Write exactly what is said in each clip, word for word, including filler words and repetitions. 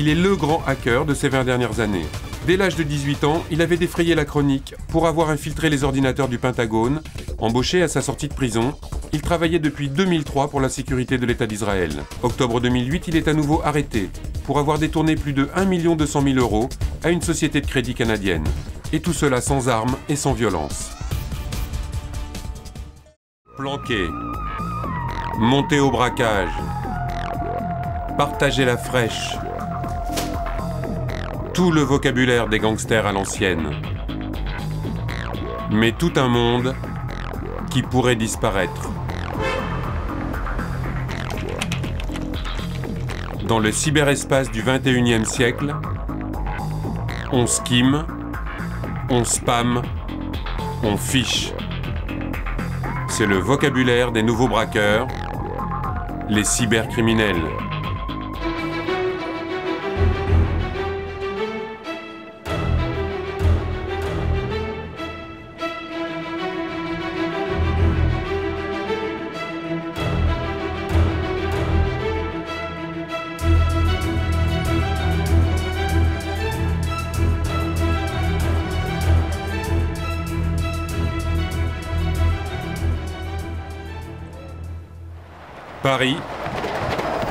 Il est le grand hacker de ces vingt dernières années. Dès l'âge de dix-huit ans, il avait défrayé la chronique pour avoir infiltré les ordinateurs du Pentagone. Embauché à sa sortie de prison, il travaillait depuis deux mille trois pour la sécurité de l'État d'Israël. Octobre deux mille huit, il est à nouveau arrêté pour avoir détourné plus de un million deux cent mille euros à une société de crédit canadienne. Et tout cela sans armes et sans violence. Planquer, monter au braquage, partager la fraîche, tout le vocabulaire des gangsters à l'ancienne. Mais tout un monde qui pourrait disparaître. Dans le cyberespace du vingt et unième siècle, on skim, on spam, on fiche. C'est le vocabulaire des nouveaux braqueurs, les cybercriminels. Paris,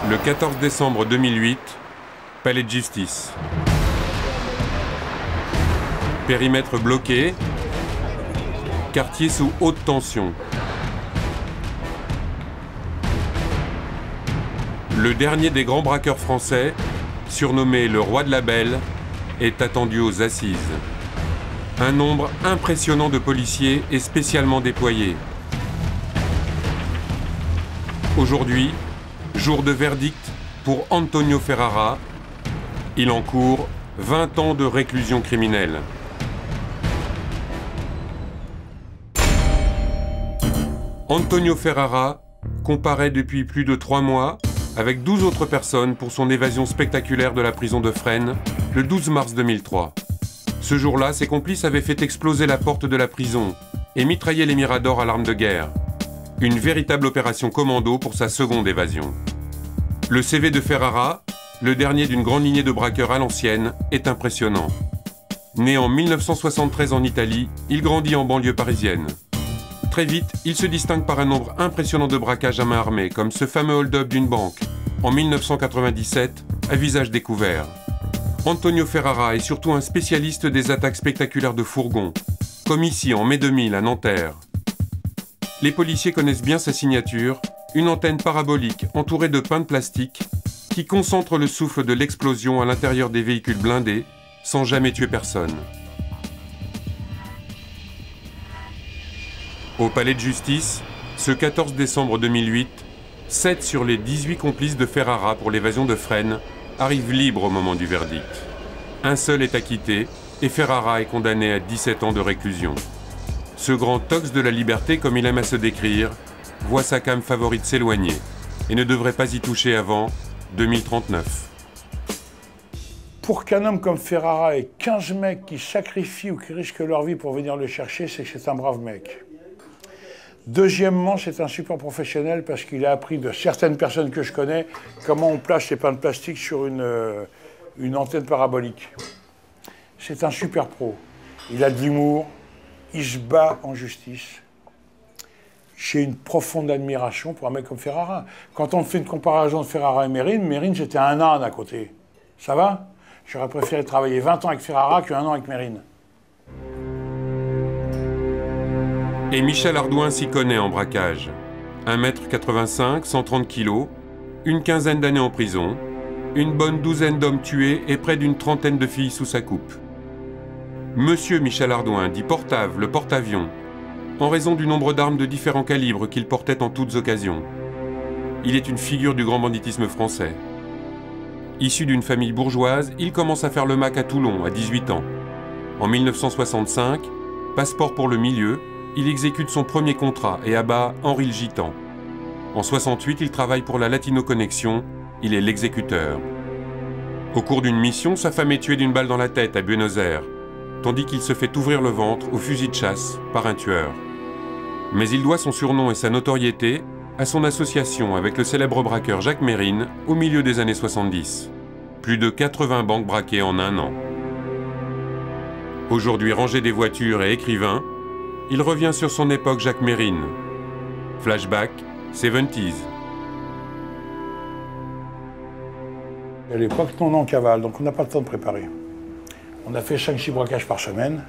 le quatorze décembre deux mille huit, Palais de Justice. Périmètre bloqué, quartier sous haute tension. Le dernier des grands braqueurs français, surnommé le roi de la Belle, est attendu aux assises. Un nombre impressionnant de policiers est spécialement déployé. Aujourd'hui, jour de verdict pour Antonio Ferrara. Il encourt vingt ans de réclusion criminelle. Antonio Ferrara comparaît depuis plus de trois mois avec douze autres personnes pour son évasion spectaculaire de la prison de Fresnes le douze mars deux mille trois. Ce jour-là, ses complices avaient fait exploser la porte de la prison et mitraillé les miradors à l'arme de guerre. Une véritable opération commando pour sa seconde évasion. Le C V de Ferrara, le dernier d'une grande lignée de braqueurs à l'ancienne, est impressionnant. Né en mille neuf cent soixante-treize en Italie, il grandit en banlieue parisienne. Très vite, il se distingue par un nombre impressionnant de braquages à main armée, comme ce fameux hold-up d'une banque, en mille neuf cent quatre-vingt-dix-sept, à visage découvert. Antonio Ferrara est surtout un spécialiste des attaques spectaculaires de fourgons, comme ici en mai deux mille à Nanterre. Les policiers connaissent bien sa signature, une antenne parabolique entourée de pains de plastique qui concentre le souffle de l'explosion à l'intérieur des véhicules blindés sans jamais tuer personne. Au palais de justice, ce quatorze décembre deux mille huit, sept sur les dix-huit complices de Ferrara pour l'évasion de Fresnes arrivent libres au moment du verdict. Un seul est acquitté et Ferrara est condamné à dix-sept ans de réclusion. Ce grand tox de la liberté, comme il aime à se décrire, voit sa came favorite s'éloigner et ne devrait pas y toucher avant deux mille trente-neuf. Pour qu'un homme comme Ferrara ait quinze mecs qui sacrifient ou qui risquent leur vie pour venir le chercher, c'est que c'est un brave mec. Deuxièmement, c'est un super professionnel parce qu'il a appris de certaines personnes que je connais comment on place les pains de plastique sur une, une antenne parabolique. C'est un super pro. Il a de l'humour. Il se bat en justice. J'ai une profonde admiration pour un mec comme Ferrara. Quand on fait une comparaison de Ferrara et Mesrine, Mesrine, j'étais un âne à côté. Ça va? J'aurais préféré travailler vingt ans avec Ferrara qu'un an avec Mesrine. Et Michel Ardouin s'y connaît en braquage. un mètre quatre-vingt-cinq, cent trente kilos, une quinzaine d'années en prison, une bonne douzaine d'hommes tués et près d'une trentaine de filles sous sa coupe. Monsieur Michel Ardouin, dit portave, le porte-avions, en raison du nombre d'armes de différents calibres qu'il portait en toutes occasions. Il est une figure du grand banditisme français. Issu d'une famille bourgeoise, il commence à faire le mac à Toulon, à dix-huit ans. En mille neuf cent soixante-cinq, passeport pour le milieu, il exécute son premier contrat et abat Henri le Gitan. En soixante-huit, il travaille pour la Latino Connexion, il est l'exécuteur. Au cours d'une mission, sa femme est tuée d'une balle dans la tête à Buenos Aires, tandis qu'il se fait ouvrir le ventre au fusil de chasse par un tueur. Mais il doit son surnom et sa notoriété à son association avec le célèbre braqueur Jacques Mesrine au milieu des années soixante-dix. Plus de quatre-vingts banques braquées en un an. Aujourd'hui rangé des voitures et écrivain, il revient sur son époque Jacques Mesrine. Flashback, soixante-dix. À l'époque, on est en cavale, donc on n'a pas le temps de préparer. On a fait cinq six braquages par semaine.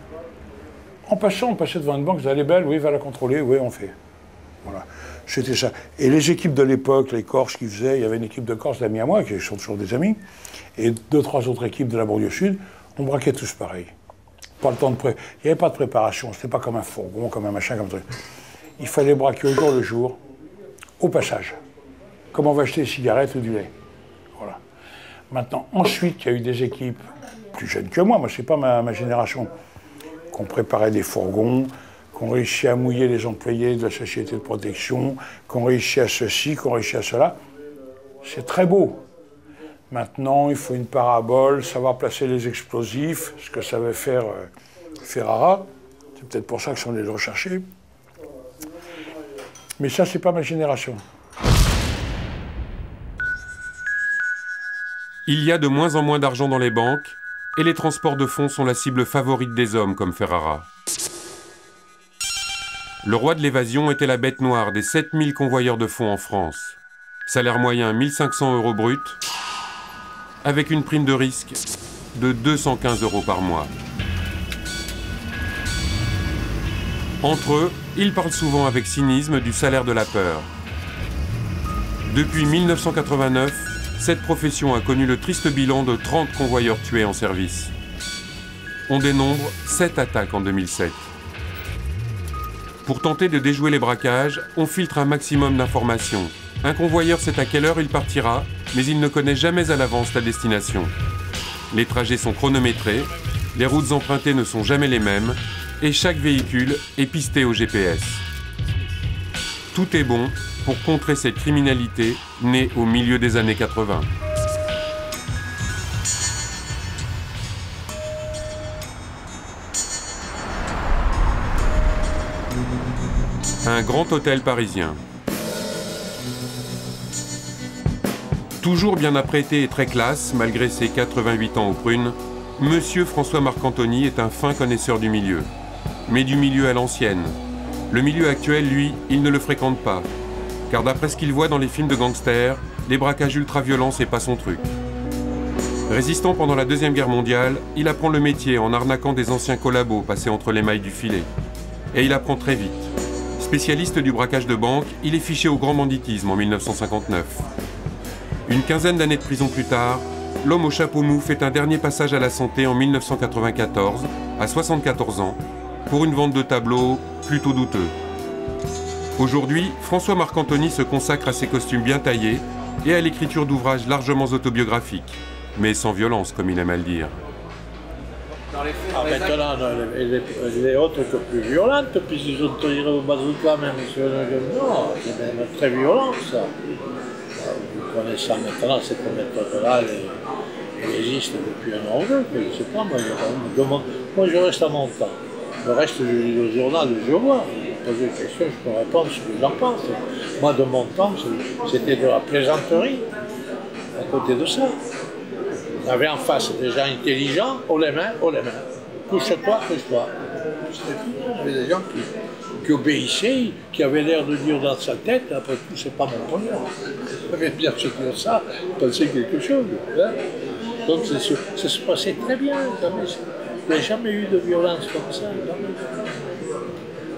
En passant, on passait devant une banque, elle est belle, oui, va la contrôler, oui, on fait. Voilà, c'était ça. Et les équipes de l'époque, les Corses qui faisaient, il y avait une équipe de Corses d'amis à moi, qui sont toujours des amis, et deux, trois autres équipes de la banlieue-sud, on braquait tous pareil. Pas le temps de pré... Il n'y avait pas de préparation, c'était pas comme un fourgon, comme un machin, comme un truc. Il fallait braquer au jour le jour, au passage. Comme on va acheter des cigarettes ou du lait. Voilà. Maintenant, ensuite, il y a eu des équipes plus jeunes que moi, moi c'est pas ma, ma génération, qu'on préparait des fourgons, qu'on réussit à mouiller les employés de la société de protection, qu'on réussit à ceci, qu'on réussit à cela. C'est très beau. Maintenant, il faut une parabole, savoir placer les explosifs, ce que savait faire euh, Ferrara. C'est peut-être pour ça que sont allés le rechercher. Mais ça, c'est pas ma génération. Il y a de moins en moins d'argent dans les banques, et les transports de fonds sont la cible favorite des hommes comme Ferrara. Le roi de l'évasion était la bête noire des sept mille convoyeurs de fonds en France. Salaire moyen mille cinq cents euros brut, avec une prime de risque de deux cent quinze euros par mois. Entre eux, ils parlent souvent avec cynisme du salaire de la peur. Depuis mille neuf cent quatre-vingt-neuf, cette profession a connu le triste bilan de trente convoyeurs tués en service. On dénombre sept attaques en deux mille sept. Pour tenter de déjouer les braquages, on filtre un maximum d'informations. Un convoyeur sait à quelle heure il partira, mais il ne connaît jamais à l'avance la destination. Les trajets sont chronométrés, les routes empruntées ne sont jamais les mêmes, et chaque véhicule est pisté au G P S. Tout est bon pour contrer cette criminalité née au milieu des années quatre-vingt. Un grand hôtel parisien. Toujours bien apprêté et très classe, malgré ses quatre-vingt-huit ans aux prunes, Monsieur François Marcantoni est un fin connaisseur du milieu. Mais du milieu à l'ancienne. Le milieu actuel, lui, il ne le fréquente pas. Car d'après ce qu'il voit dans les films de gangsters, les braquages ultra-violents, c'est pas son truc. Résistant pendant la Deuxième Guerre mondiale, il apprend le métier en arnaquant des anciens collabos passés entre les mailles du filet. Et il apprend très vite. Spécialiste du braquage de banque, il est fiché au grand banditisme en mille neuf cent cinquante-neuf. Une quinzaine d'années de prison plus tard, l'homme au chapeau mou fait un dernier passage à la santé en mille neuf cent quatre-vingt-quatorze, à soixante-quatorze ans, pour une vente de tableaux plutôt douteuse. Aujourd'hui, François Marcantoni se consacre à ses costumes bien taillés et à l'écriture d'ouvrages largement autobiographiques, mais sans violence, comme il aime à le dire. Ah, maintenant, elle est, elle est autre que plus violente, puis ils ont tiré au bazooka même sur le... Non, c'est même très violent, ça. Vous connaissez ça maintenant, cette méthode-là, elle existe depuis un an ou deux, je ne sais pas, moi je, demande, moi je reste à mon temps. Le reste, je lis le journal, je vois, je pose des questions, je peux répondre ce que j'en pense. Moi, de mon temps, c'était de la plaisanterie, à côté de ça. On avait en face des gens intelligents, haut les mains, haut les mains. Couche-toi, couche-toi. Il y avait des gens qui, qui obéissaient, qui avaient l'air de dire dans sa tête, après tout, c'est pas mon problème. Il fallait bien se dire ça, penser quelque chose. Hein. Donc ça se passait très bien. Il n'y a jamais eu de violence comme ça.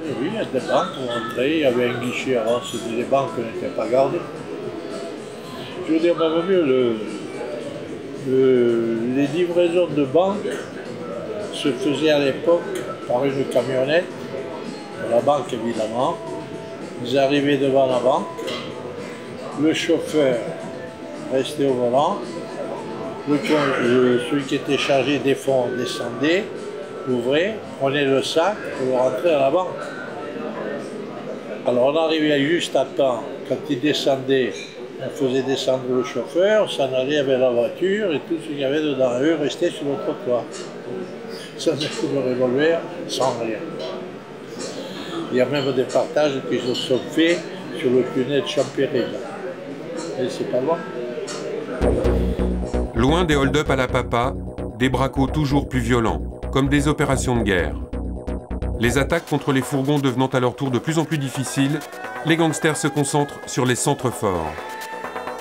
Et oui, il y a des banques où on rentrait, il y avait un guichet avant, c'était des banques qui n'étaient pas gardées. Je veux dire, même mieux, le. Le, les livraisons de banque se faisaient à l'époque par une camionnette, la banque évidemment. Ils arrivaient devant la banque, le chauffeur restait au volant, le, le, celui qui était chargé des fonds descendait, ouvrait, prenait le sac et rentrait à la banque. Alors on arrivait juste à temps, quand il descendait, on faisait descendre le chauffeur, s'en allait avec la voiture et tout ce qu'il y avait dedans, eux restaient sur le trottoir. Sans coup de revolver, sans rien. Il y a même des partages qui se sont faits sur le tunnel de Champéry. Et c'est pas bon. Loin des hold-up à la papa, des bracos toujours plus violents, comme des opérations de guerre. Les attaques contre les fourgons devenant à leur tour de plus en plus difficiles, les gangsters se concentrent sur les centres forts.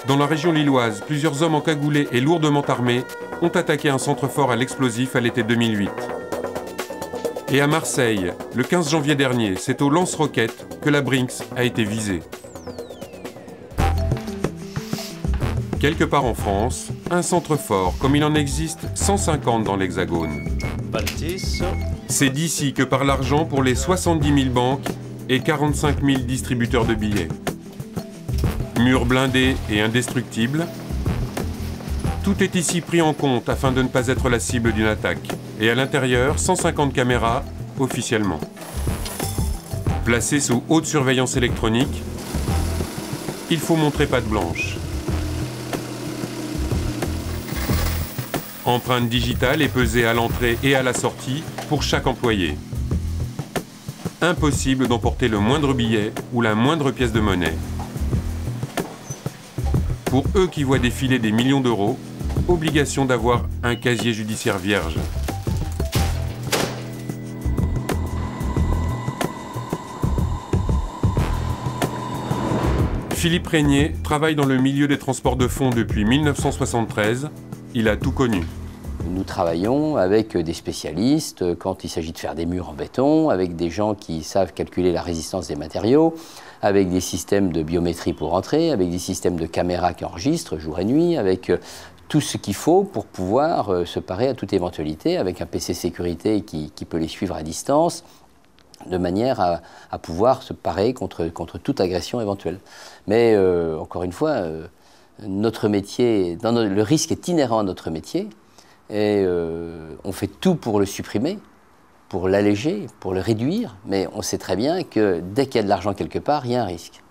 Dans la région lilloise, plusieurs hommes encagoulés et lourdement armés ont attaqué un centre fort à l'explosif à l'été deux mille huit. Et à Marseille, le quinze janvier dernier, c'est au lance-roquettes que la Brinks a été visée. Quelque part en France, un centre fort, comme il en existe cent cinquante dans l'Hexagone. C'est d'ici que part l'argent pour les soixante-dix mille banques et quarante-cinq mille distributeurs de billets. Murs blindés et indestructibles, tout est ici pris en compte afin de ne pas être la cible d'une attaque. Et à l'intérieur, cent cinquante caméras, officiellement. Placées sous haute surveillance électronique, il faut montrer patte blanche. Empreinte digitale est pesée à l'entrée et à la sortie pour chaque employé. Impossible d'emporter le moindre billet ou la moindre pièce de monnaie. Pour eux qui voient défiler des millions d'euros, obligation d'avoir un casier judiciaire vierge. Philippe Régnier travaille dans le milieu des transports de fonds depuis mille neuf cent soixante-treize. Il a tout connu. Nous travaillons avec des spécialistes quand il s'agit de faire des murs en béton, avec des gens qui savent calculer la résistance des matériaux, avec des systèmes de biométrie pour entrer, avec des systèmes de caméras qui enregistrent jour et nuit, avec tout ce qu'il faut pour pouvoir se parer à toute éventualité, avec un P C sécurité qui, qui peut les suivre à distance, de manière à, à pouvoir se parer contre, contre toute agression éventuelle. Mais euh, encore une fois, euh, Notre métier, dans nos, le risque est inhérent à notre métier et euh, on fait tout pour le supprimer, pour l'alléger, pour le réduire, mais on sait très bien que dès qu'il y a de l'argent quelque part, il y a un risque.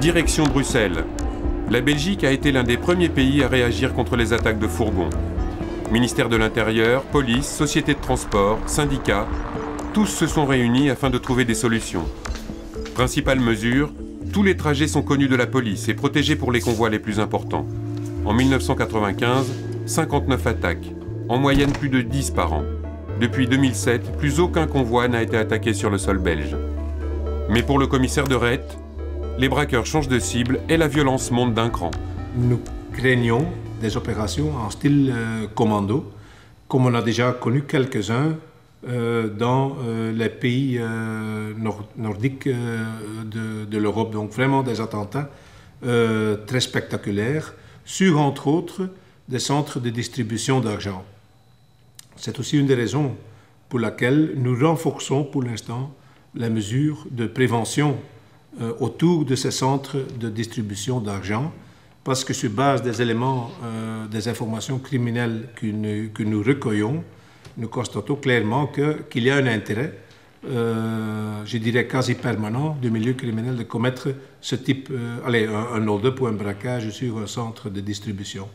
Direction Bruxelles. La Belgique a été l'un des premiers pays à réagir contre les attaques de fourgons. Ministère de l'Intérieur, police, sociétés de transport, syndicats, tous se sont réunis afin de trouver des solutions. Principale mesure, tous les trajets sont connus de la police et protégés pour les convois les plus importants. En mille neuf cent quatre-vingt-quinze, cinquante-neuf attaques, en moyenne plus de dix par an. Depuis deux mille sept, plus aucun convoi n'a été attaqué sur le sol belge. Mais pour le commissaire de Rett, les braqueurs changent de cible et la violence monte d'un cran. Nous craignons des opérations en style euh, commando, comme on a déjà connu quelques-uns Euh, dans euh, les pays euh, nord nordiques euh, de, de l'Europe. Donc vraiment des attentats euh, très spectaculaires sur, entre autres, des centres de distribution d'argent. C'est aussi une des raisons pour laquelle nous renforçons pour l'instant les mesures de prévention euh, autour de ces centres de distribution d'argent, parce que sur base des éléments, euh, des informations criminelles que nous, que nous recueillons, nous constatons clairement que, qu'il y a un intérêt, euh, je dirais quasi permanent, du milieu criminel de commettre ce type, euh, allez, un, un hold-up ou un braquage sur un centre de distribution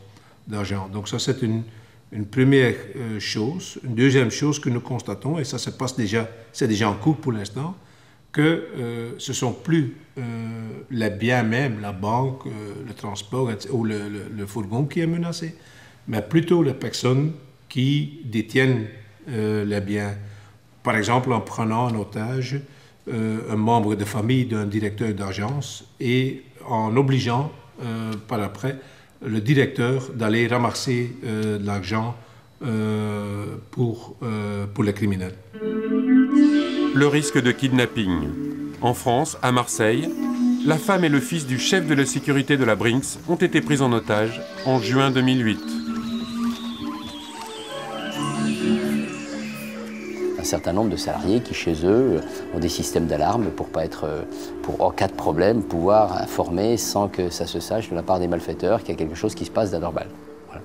d'argent. Donc ça, c'est une, une première euh, chose. Une deuxième chose que nous constatons, et ça se passe déjà, c'est déjà en cours pour l'instant, que euh, ce ne sont plus euh, les biens même, la banque, euh, le transport ou le, le, le fourgon qui est menacé, mais plutôt les personnes qui détiennent euh, les biens. Par exemple, en prenant en otage euh, un membre de famille d'un directeur d'agence et en obligeant euh, par après le directeur d'aller ramasser euh, de l'argent euh, pour, euh, pour les criminels. Le risque de kidnapping. En France, à Marseille, la femme et le fils du chef de la sécurité de la Brinks ont été pris en otage en juin deux mille huit. Un certain nombre de salariés qui, chez eux, ont des systèmes d'alarme pour, pas être, pour, en cas de problème, pouvoir informer sans que ça se sache de la part des malfaiteurs qu'il y a quelque chose qui se passe d'anormal. Voilà.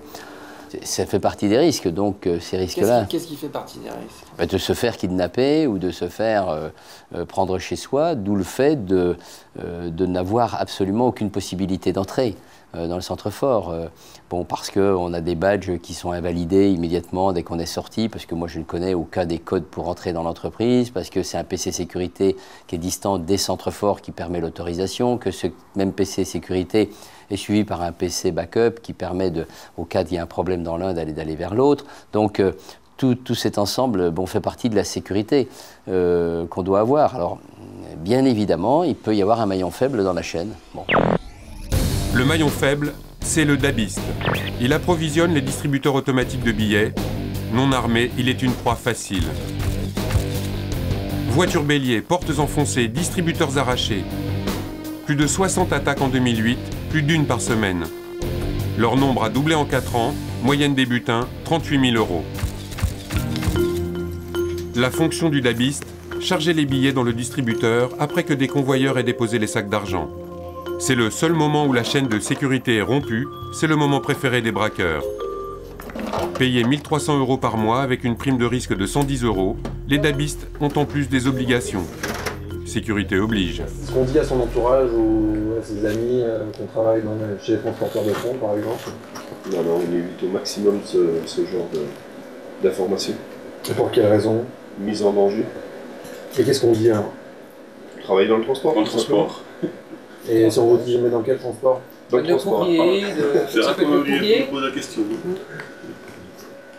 Ça fait partie des risques, donc, ces risques-là. Qu'est-ce qui fait partie des risques? Bah, de se faire kidnapper ou de se faire euh, prendre chez soi, d'où le fait de, euh, de n'avoir absolument aucune possibilité d'entrée. euh, dans le centre fort. Euh, bon, parce qu'on a des badges qui sont invalidés immédiatement dès qu'on est sorti, parce que moi je ne connais aucun des codes pour entrer dans l'entreprise, parce que c'est un P C sécurité qui est distant des centres forts qui permet l'autorisation, que ce même P C sécurité est suivi par un P C backup qui permet, de, au cas d'il y a un problème dans l'un, d'aller d'aller vers l'autre. Donc, euh, Tout, tout cet ensemble bon, fait partie de la sécurité euh, qu'on doit avoir. Alors, bien évidemment, il peut y avoir un maillon faible dans la chaîne. Bon. Le maillon faible, c'est le dabiste. Il approvisionne les distributeurs automatiques de billets. Non armé, il est une proie facile. Voitures béliers, portes enfoncées, distributeurs arrachés. Plus de soixante attaques en deux mille huit, plus d'une par semaine. Leur nombre a doublé en quatre ans, moyenne des butins, trente-huit mille euros. La fonction du dabiste, charger les billets dans le distributeur après que des convoyeurs aient déposé les sacs d'argent. C'est le seul moment où la chaîne de sécurité est rompue, c'est le moment préféré des braqueurs. Payés mille trois cents euros par mois avec une prime de risque de cent dix euros, les dabistes ont en plus des obligations. Sécurité oblige. Ce qu'on dit à son entourage ou à ses amis euh, qu'on travaille dans, euh, chez les transporteurs de fonds par exemple. Non, non, on évite au maximum ce, ce genre d'informations. Pour quelle raison? Mise en danger. Et qu'est-ce qu'on dit alors? Travailler dans le transport. Dans le transport. Et si on vous dit jamais dans quel transport? Dans le transport. C'est vrai qu'on oublie, on pose la question.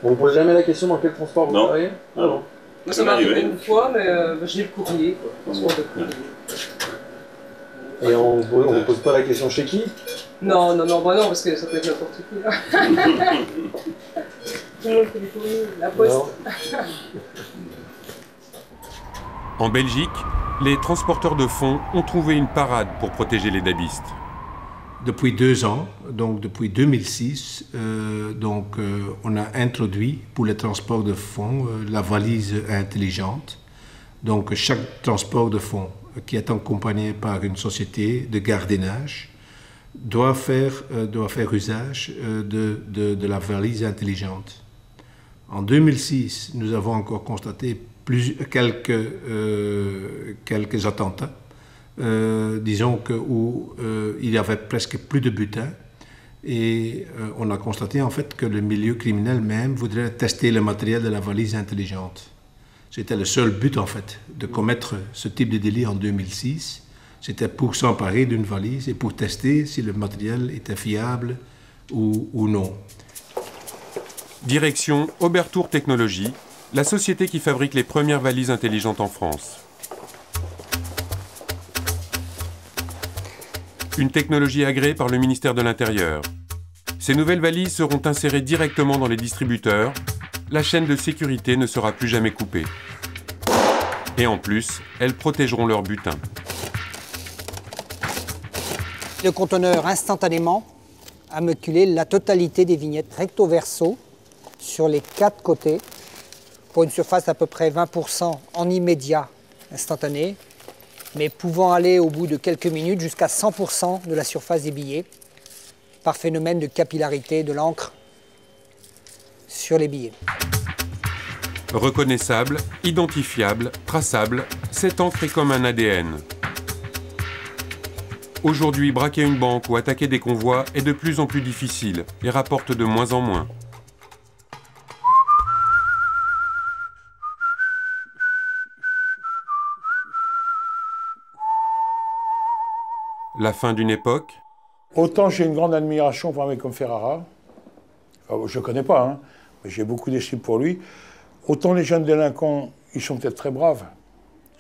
On ne pose jamais la question dans quel transport vous travaillez? Ah non. Moi ça m'est arrivé une fois, mais j'ai le courrier. Et on ne pose pas la question chez qui? Non, non, non, bah non, parce que ça peut être n'importe qui. Tout le monde fait du courrier, la poste. En Belgique, les transporteurs de fonds ont trouvé une parade pour protéger les dabistes. Depuis deux ans, donc depuis deux mille six, euh, donc, euh, on a introduit pour les transports de fonds euh, la valise intelligente. Donc chaque transport de fonds qui est accompagné par une société de gardiennage doit faire, euh, doit faire usage euh, de, de, de la valise intelligente. En deux mille six, nous avons encore constaté plus, quelques, euh, quelques attentats, euh, disons que, où euh, il y avait presque plus de butin. Et euh, on a constaté en fait que le milieu criminel même voudrait tester le matériel de la valise intelligente. C'était le seul but en fait, de commettre ce type de délit en deux mille six. C'était pour s'emparer d'une valise et pour tester si le matériel était fiable ou, ou non. Direction Aubertour Technologie, la société qui fabrique les premières valises intelligentes en France. Une technologie agréée par le ministère de l'Intérieur. Ces nouvelles valises seront insérées directement dans les distributeurs. La chaîne de sécurité ne sera plus jamais coupée. Et en plus, elles protégeront leur butin. Le conteneur instantanément a maculé la totalité des vignettes recto verso sur les quatre côtés pour une surface d'à peu près vingt pour cent en immédiat instantané, mais pouvant aller au bout de quelques minutes jusqu'à cent pour cent de la surface des billets par phénomène de capillarité de l'encre sur les billets. Reconnaissable, identifiable, traçable, cette encre est comme un A D N. Aujourd'hui, braquer une banque ou attaquer des convois est de plus en plus difficile et rapporte de moins en moins. La fin d'une époque. Autant j'ai une grande admiration pour un mec comme Ferrara, enfin, je ne connais pas, hein, mais j'ai beaucoup d'estime pour lui, autant les jeunes délinquants, ils sont peut-être très braves,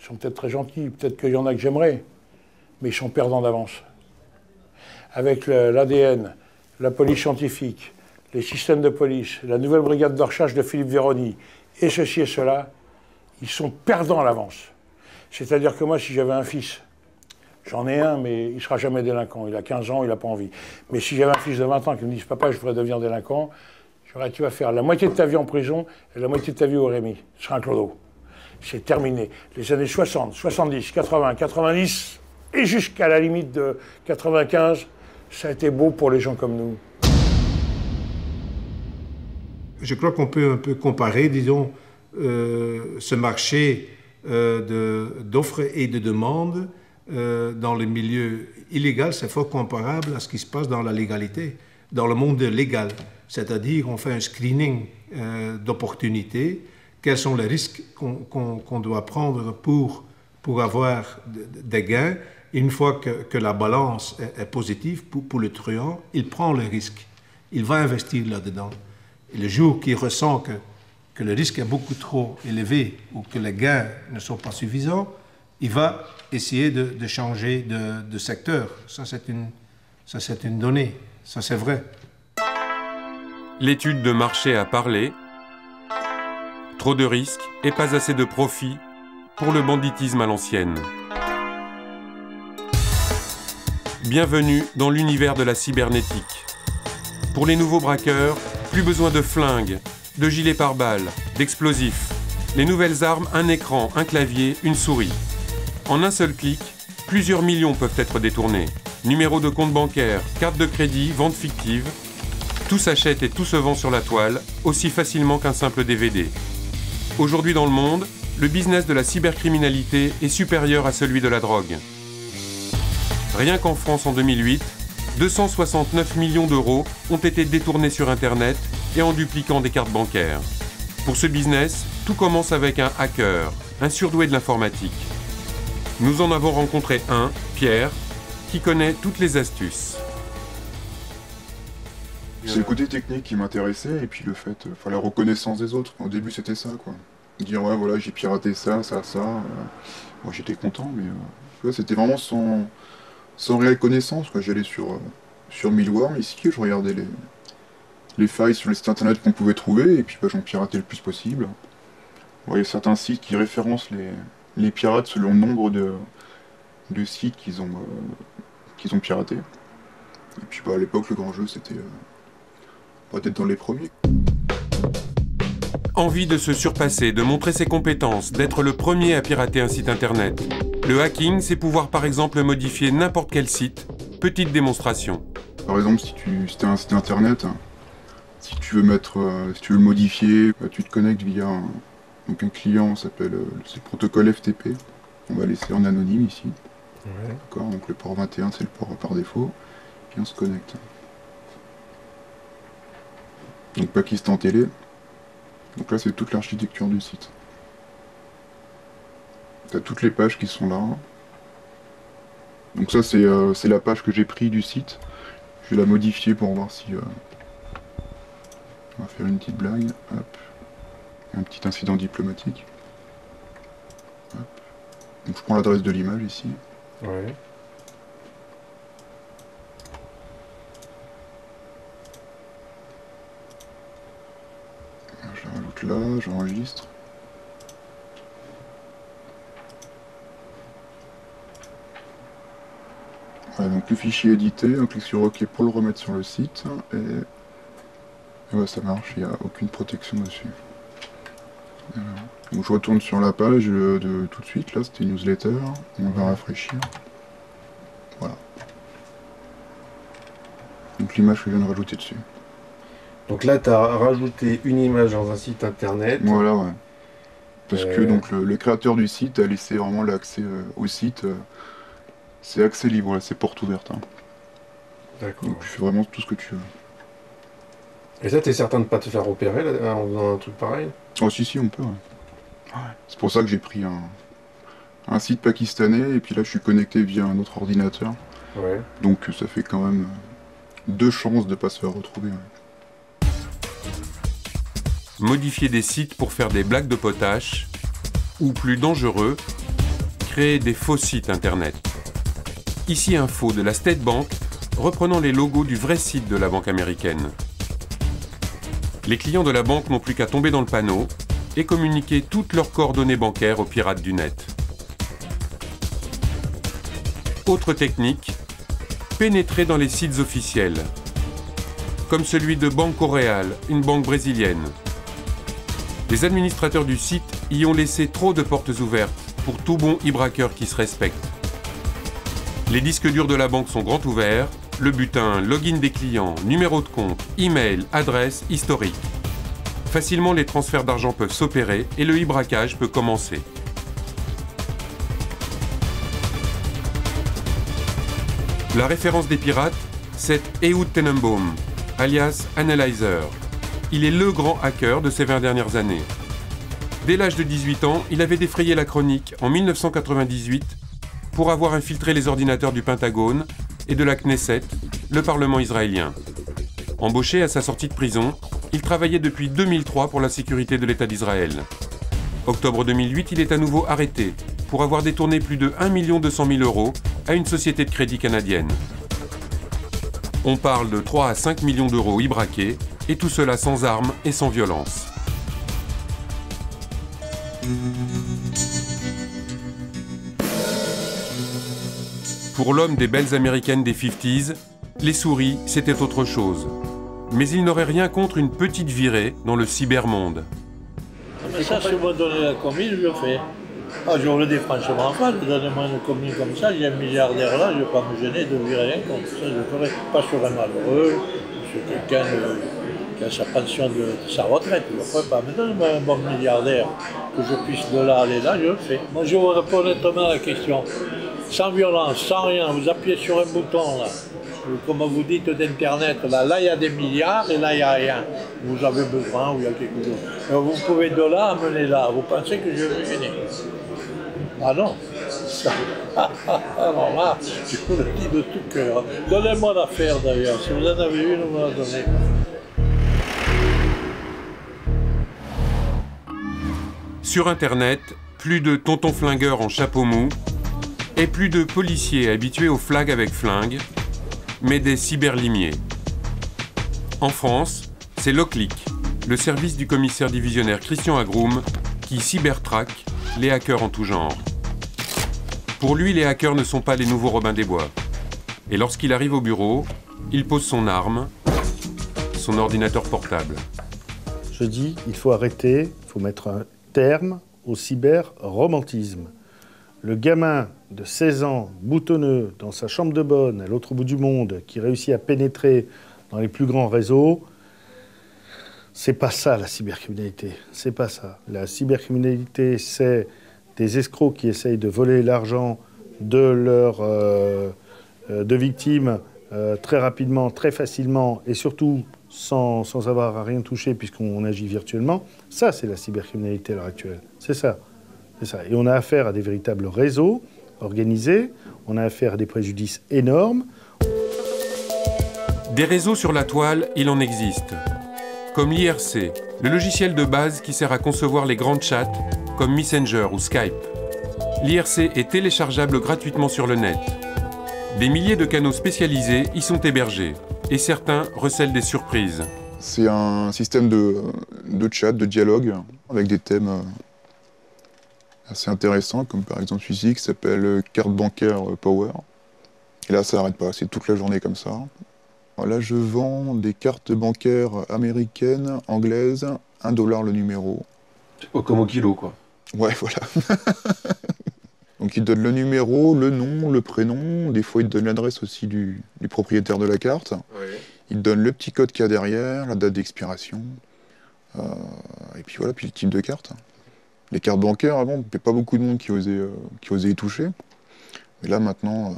ils sont peut-être très gentils, peut-être qu'il y en a que j'aimerais. Mais ils sont perdants d'avance. Avec l'A D N, la police scientifique, les systèmes de police, la nouvelle brigade de recherche de Philippe Véroni, et ceci et cela, ils sont perdants à l'avance. C'est-à-dire que moi, si j'avais un fils, j'en ai un, mais il ne sera jamais délinquant. Il a quinze ans, il n'a pas envie. Mais si j'avais un fils de vingt ans qui me dise « Papa, je voudrais devenir délinquant », j'aurais tu vas faire la moitié de ta vie en prison et la moitié de ta vie au Rémi. Ce sera un clodo. C'est terminé. Les années soixante, soixante-dix, quatre-vingts, quatre-vingt-dix... Et jusqu'à la limite de quatre-vingt-quinze, ça a été beau pour les gens comme nous. Je crois qu'on peut un peu comparer, disons, euh, ce marché euh, d'offres et de demandes euh, dans le milieu illégal, c'est fort comparable à ce qui se passe dans la légalité, dans le monde légal. C'est-à-dire on fait un screening euh, d'opportunités, quels sont les risques qu'on qu'on, qu'on doit prendre pour, pour avoir des gains. Une fois que, que la balance est, est positive pour, pour le truand, il prend le risque, il va investir là-dedans. Et le jour qu'il ressent que, que le risque est beaucoup trop élevé ou que les gains ne sont pas suffisants, il va essayer de, de changer de, de secteur. Ça, c'est une, ça, c'est une donnée. Ça, c'est vrai. L'étude de marché a parlé. Trop de risques et pas assez de profits pour le banditisme à l'ancienne. Bienvenue dans l'univers de la cybernétique. Pour les nouveaux braqueurs, plus besoin de flingues, de gilets pare-balles, d'explosifs. Les nouvelles armes, un écran, un clavier, une souris. En un seul clic, plusieurs millions peuvent être détournés. Numéros de compte bancaire, cartes de crédit, ventes fictives. Tout s'achète et tout se vend sur la toile, aussi facilement qu'un simple D V D. Aujourd'hui dans le monde, le business de la cybercriminalité est supérieur à celui de la drogue. Rien qu'en France en deux mille huit, deux cent soixante-neuf millions d'euros ont été détournés sur Internet et en dupliquant des cartes bancaires. Pour ce business, tout commence avec un hacker, un surdoué de l'informatique. Nous en avons rencontré un, Pierre, qui connaît toutes les astuces. C'est le côté technique qui m'intéressait et puis le fait, enfin la reconnaissance des autres. Au début c'était ça quoi. Dire ouais voilà j'ai piraté ça, ça, ça. Moi j'étais content mais euh, c'était vraiment sans... sans réelle connaissance, j'allais sur, euh, sur Milwarm ici, je regardais les, les failles sur les sites internet qu'on pouvait trouver, et puis bah, j'en piratais le plus possible. Il y a certains sites qui référencent les, les pirates selon le nombre de, de sites qu'ils ont, euh, qu'ils ont piratés. Et puis bah, à l'époque, le grand jeu, c'était euh, peut-être dans les premiers. Envie de se surpasser, de montrer ses compétences, d'être le premier à pirater un site internet. Le hacking, c'est pouvoir par exemple modifier n'importe quel site. Petite démonstration. Par exemple, si tu si t'as un site internet, si tu veux mettre, euh, si tu veux le modifier, bah, tu te connectes via un, donc un client, ça s'appelle euh, le protocole F T P. On va laisser en anonyme ici. Ouais. D'accord. Donc le port vingt et un, c'est le port par défaut. Puis on se connecte. Donc Pakistan Télé. Donc là, c'est toute l'architecture du site. T'as toutes les pages qui sont là. Donc ça c'est euh, la page que j'ai prise du site. Je vais la modifier pour voir si... Euh... On va faire une petite blague. Hop. Un petit incident diplomatique. Hop. Donc je prends l'adresse de l'image ici. Ouais. Je la rajoute là, j'enregistre. Voilà, donc le fichier édité, on clique sur OK pour le remettre sur le site, et, et ouais, ça marche, il n'y a aucune protection dessus. Voilà. Donc je retourne sur la page de, de tout de suite, là c'était une newsletter, on va rafraîchir. Voilà. Donc l'image que je viens de rajouter dessus. Donc là tu as rajouté une image dans un site internet. Voilà, ouais. Parce euh... que donc, le, le créateur du site a laissé vraiment l'accès euh, au site. Euh, C'est accès libre, c'est porte ouverte. Hein. D'accord. Donc tu fais vraiment tout ce que tu veux. Et ça, t'es certain de pas te faire opérer là, en faisant un truc pareil? Oh si, si, on peut. Ouais. Ouais. C'est pour ça que j'ai pris un, un site pakistanais, et puis là, je suis connecté via un autre ordinateur. Ouais. Donc ça fait quand même deux chances de pas se faire retrouver. Ouais. Modifier des sites pour faire des blagues de potache, ou plus dangereux, créer des faux sites internet. Ici un faux de la State Bank, reprenant les logos du vrai site de la banque américaine. Les clients de la banque n'ont plus qu'à tomber dans le panneau et communiquer toutes leurs coordonnées bancaires aux pirates du net. Autre technique, pénétrer dans les sites officiels, comme celui de Banco Real, une banque brésilienne. Les administrateurs du site y ont laissé trop de portes ouvertes pour tout bon e-braqueur qui se respecte. Les disques durs de la banque sont grands ouverts, le butin, login des clients, numéro de compte, email, adresse, historique. Facilement, les transferts d'argent peuvent s'opérer et le e-braquage peut commencer. La référence des pirates, c'est Ehud Tenenbaum, alias Analyzer. Il est le grand hacker de ces vingt dernières années. Dès l'âge de dix-huit ans, il avait défrayé la chronique en mille neuf cent quatre-vingt-dix-huit pour avoir infiltré les ordinateurs du Pentagone et de la Knesset, le Parlement israélien. Embauché à sa sortie de prison, il travaillait depuis deux mille trois pour la sécurité de l'État d'Israël. Octobre deux mille huit, il est à nouveau arrêté pour avoir détourné plus de un million deux cent mille euros à une société de crédit canadienne. On parle de trois à cinq millions d'euros y braqués, et tout cela sans armes et sans violence. Pour l'homme des belles américaines des cinquantaines, les souris, c'était autre chose. Mais il n'aurait rien contre une petite virée dans le cybermonde. Le message que vous donnez la commis, je le fais. Ah, je vous le dis franchement, pas, donnez-moi une commis comme ça, il y a un milliardaire là, je ne vais pas me gêner de virer rien comme ça, je ne ferai pas sur un malheureux, sur quelqu'un qui a sa pension de, de sa retraite, je ne le ferai pas. Mais donnez-moi un bon milliardaire, que je puisse de là aller là, je le fais. Moi, je vous réponds honnêtement à la question. Sans violence, sans rien, vous appuyez sur un bouton là. Comme vous dites d'internet, là il y a des milliards et là il n'y a rien. Vous avez besoin ou il y a quelque chose. Alors, vous pouvez de là amener là. Vous pensez que je vais gêner? Ah non. Alors là, je vous le dis de tout cœur. Donnez-moi l'affaire d'ailleurs. Si vous en avez une, vous me la donnez. Sur internet, plus de tontons flingueurs en chapeau mou et plus de policiers habitués aux flags avec flingues, mais des cyberlimiers. En France, c'est l'O C L I C, le service du commissaire divisionnaire Christian Agroum, qui cybertraque les hackers en tout genre. Pour lui, les hackers ne sont pas les nouveaux Robin des Bois. Et lorsqu'il arrive au bureau, il pose son arme, son ordinateur portable. Je dis, il faut arrêter, il faut mettre un terme au cyberromantisme. Le gamin de seize ans, boutonneux, dans sa chambre de bonne, à l'autre bout du monde, qui réussit à pénétrer dans les plus grands réseaux, c'est pas ça la cybercriminalité, c'est pas ça. La cybercriminalité, c'est des escrocs qui essayent de voler l'argent de leurs euh, de victimes euh, très rapidement, très facilement, et surtout sans, sans avoir à rien toucher puisqu'on agit virtuellement. Ça, c'est la cybercriminalité à l'heure actuelle, c'est ça. Ça. Et on a affaire à des véritables réseaux organisés, on a affaire à des préjudices énormes. Des réseaux sur la toile, il en existe. Comme l'I R C, le logiciel de base qui sert à concevoir les grandes chattes, comme Messenger ou Skype. L'I R C est téléchargeable gratuitement sur le net. Des milliers de canaux spécialisés y sont hébergés, et certains recèlent des surprises. C'est un système de, de chat, de dialogue, avec des thèmes assez intéressant, comme par exemple celui-ci qui s'appelle carte bancaire Power. Et là, ça n'arrête pas, c'est toute la journée comme ça. Alors là, je vends des cartes bancaires américaines, anglaises, un dollar le numéro. C'est pas comme au kilo, quoi. Ouais, voilà. Donc ils donnent le numéro, le nom, le prénom, des fois ils donnent l'adresse aussi du, du propriétaire de la carte. Ouais. Ils donnent le petit code qu'il y a derrière, la date d'expiration, euh, et puis voilà, puis le type de carte. Les cartes bancaires, avant, il n'y avait pas beaucoup de monde qui osait, euh, qui osait y toucher. Mais là, maintenant,